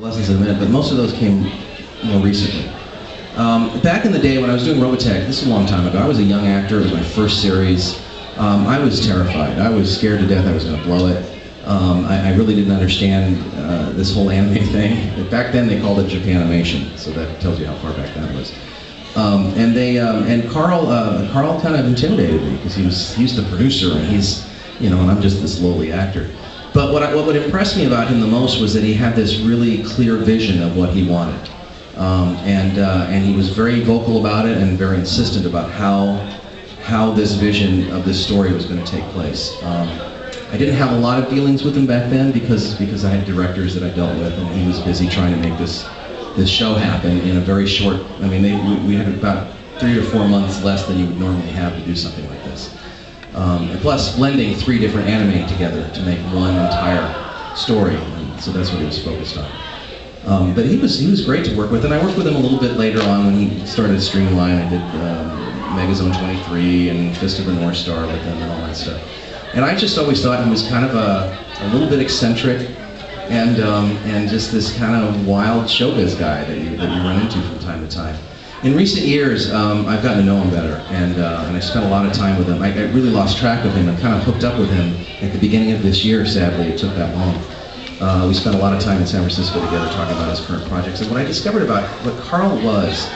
lessons in a minute, but most of those came more recently. Back in the day when I was doing Robotech, this is a long time ago, I was a young actor, it was my first series. I was terrified, I was scared to death I was going to blow it. I really didn't understand this whole anime thing. Back then they called it Japanimation, so that tells you how far back that was. And Carl kind of intimidated me because he's the producer and he's, you know, and I'm just this lowly actor. But what impressed me about him the most was that he had this really clear vision of what he wanted, and he was very vocal about it and very insistent about how this vision of this story was going to take place. I didn't have a lot of dealings with him back then because I had directors that I dealt with, and he was busy trying to make this show happen in a very short. I mean, we had about 3 or 4 months less than you would normally have to do something like this. And plus, blending 3 different anime together to make one entire story, and so that's what he was focused on. But he was great to work with, and I worked with him a little bit later on when he started Streamline. I did Megazone 23 and Fist of the North Star with him and all that stuff. And I just always thought he was kind of a little bit eccentric, and just this kind of wild showbiz guy that you run into from time to time. In recent years, I've gotten to know him better, and I spent a lot of time with him. I really lost track of him. I kind of hooked up with him at the beginning of this year, sadly. It took that long. We spent a lot of time in San Francisco together talking about his current projects. And what I discovered about what Carl was,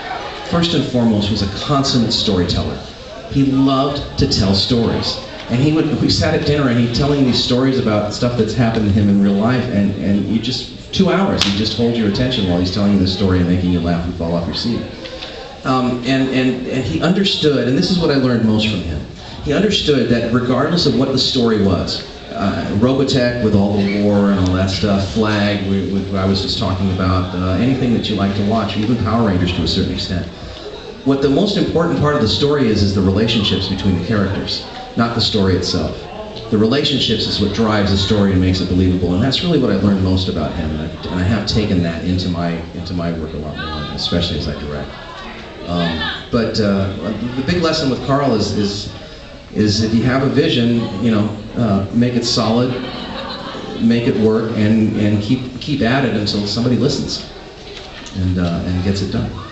first and foremost, was a consummate storyteller. He loved to tell stories. And we sat at dinner and he'd telling these stories about stuff that's happened to him in real life, and you just, 2 hours, you just hold your attention while he's telling you the story and making you laugh and fall off your seat. And he understood, and this is what I learned most from him, he understood that regardless of what the story was, Robotech with all the war and all that stuff, Flag, with I was just talking about, anything that you like to watch, even Power Rangers to a certain extent. What the most important part of the story is the relationships between the characters, not the story itself. The relationships is what drives the story and makes it believable, and that's really what I learned most about him, and I have taken that into my work a lot more, especially as I direct. The big lesson with Carl is if you have a vision, you know, make it solid, make it work, and keep at it until somebody listens and gets it done.